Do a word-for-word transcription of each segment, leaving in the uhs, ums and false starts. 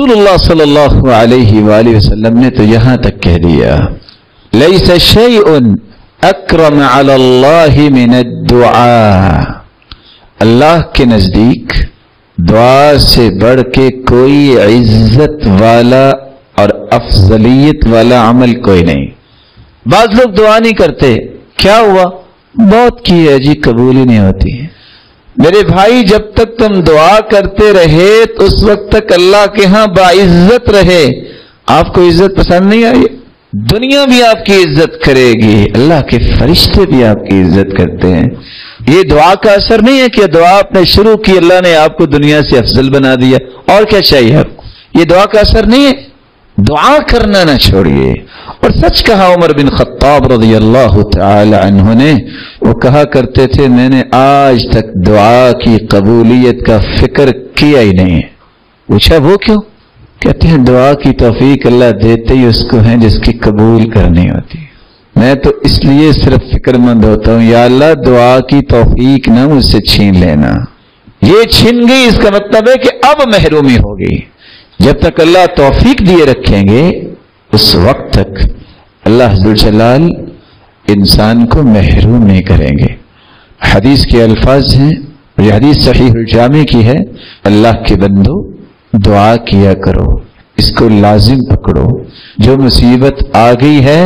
رسول اللہ صلی اللہ علیہ وآلہ وسلم نے تو یہاں تک کہہ دیا لَيْسَ شَيْءٌ اَكْرَمَ عَلَى اللَّهِ مِنَ الدُّعَا، اللہ کے نزدیک دعا سے بڑھ کے کوئی عزت والا اور افضلیت والا عمل کوئی نہیں۔ بعض لوگ دعا نہیں کرتے، کیا ہوا؟ بہت کی ہے جی، قبولی نہیں ہوتی۔ میرے بھائی، جب تک تم دعا کرتے رہے تو اس وقت تک اللہ کے ہاں باعزت رہے۔ آپ کو عزت پسند نہیں آئی؟ دنیا بھی آپ کی عزت کرے گی، اللہ کے فرشتے بھی آپ کی عزت کرتے ہیں۔ یہ دعا کا اثر نہیں ہے کہ دعا آپ نے شروع کی، اللہ نے آپ کو دنیا سے افضل بنا دیا، اور کیا چاہیے آپ کو؟ یہ دعا کا اثر نہیں ہے۔ دعا کرنا نہ چھوڑیے۔ اور سچ کہا عمر بن خطاب رضی اللہ تعالی عنہ نے، وہ کہا کرتے تھے میں نے آج تک دعا کی قبولیت کا فکر کیا ہی نہیں ہے۔ پوچھا وہ کیوں؟ کہتے ہیں دعا کی توفیق اللہ دیتے ہی اس کو ہیں جس کی قبول کرنی ہوتی ہے۔ میں تو اس لیے صرف فکر مند ہوتا ہوں یا اللہ دعا کی توفیق نہ مجھ سے چھین لینا۔ یہ چھن گئی اس کا مطلب ہے کہ اب محرومی ہوگی۔ جب تک اللہ توفیق دیے رکھیں گے اس وقت تک اللہ ذوالجلال انسان کو محروم نہیں کریں گے۔ حدیث کے الفاظ ہیں، یہ حدیث صحیح الجامع کی ہے، اللہ کے بندو دعا کیا کرو، اس کو لازم پکڑو۔ جو مصیبت آ گئی ہے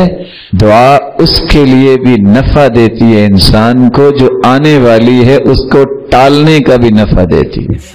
دعا اس کے لیے بھی نفع دیتی ہے انسان کو، جو آنے والی ہے اس کو ٹالنے کا بھی نفع دیتی ہے۔